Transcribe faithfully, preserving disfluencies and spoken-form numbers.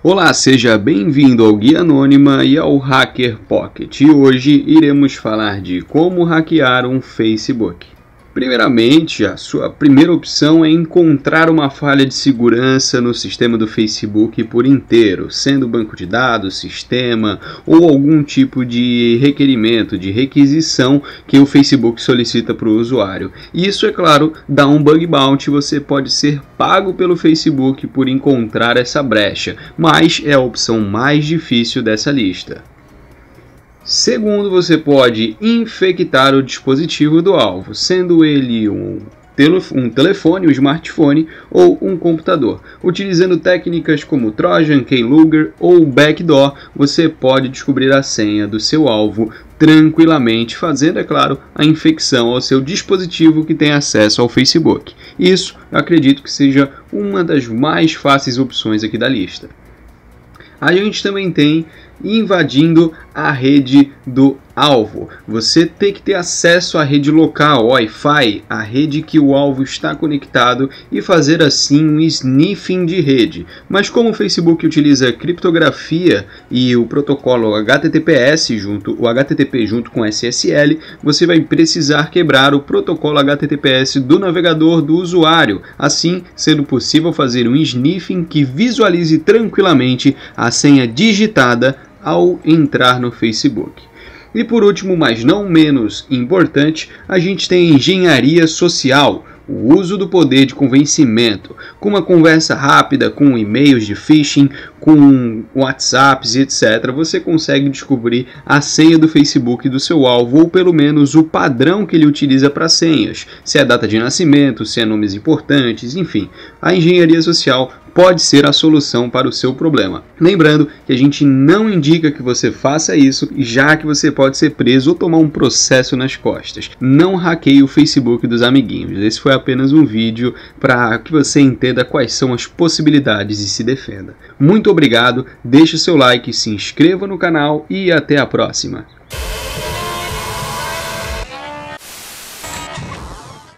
Olá, seja bem-vindo ao Guia Anônima e ao Hacker Pocket. E hoje iremos falar de como hackear um Facebook. Primeiramente, a sua primeira opção é encontrar uma falha de segurança no sistema do Facebook por inteiro, sendo banco de dados, sistema ou algum tipo de requerimento, de requisição que o Facebook solicita para o usuário. Isso, é claro, dá um bug bounty, você pode ser pago pelo Facebook por encontrar essa brecha, mas é a opção mais difícil dessa lista. Segundo, você pode infectar o dispositivo do alvo, sendo ele um, telef um telefone, um smartphone ou um computador. Utilizando técnicas como Trojan, Keylogger ou Backdoor, você pode descobrir a senha do seu alvo tranquilamente, fazendo, é claro, a infecção ao seu dispositivo que tem acesso ao Facebook. Isso, eu acredito que seja uma das mais fáceis opções aqui da lista. A gente também tem invadindo a rede do alvo. Você tem que ter acesso à rede local, Wi-Fi, a rede que o alvo está conectado, e fazer assim um sniffing de rede. Mas como o Facebook utiliza criptografia e o protocolo H T T P S junto, o H T T P junto com S S L, você vai precisar quebrar o protocolo H T T P S do navegador do usuário, assim sendo possível fazer um sniffing que visualize tranquilamente a senha digitada ao entrar no Facebook. E por último, mas não menos importante, a gente tem a engenharia social, o uso do poder de convencimento, com uma conversa rápida, com e-mails de phishing, com WhatsApps e etcétera. Você consegue descobrir a senha do Facebook do seu alvo, ou pelo menos o padrão que ele utiliza para senhas, se é data de nascimento, se é nomes importantes, enfim. A engenharia social pode ser a solução para o seu problema. Lembrando que a gente não indica que você faça isso, já que você pode ser preso ou tomar um processo nas costas. Não hackeie o Facebook dos amiguinhos. Esse foi apenas um vídeo para que você entenda quais são as possibilidades e se defenda. Muito obrigado, deixe seu like, se inscreva no canal e até a próxima!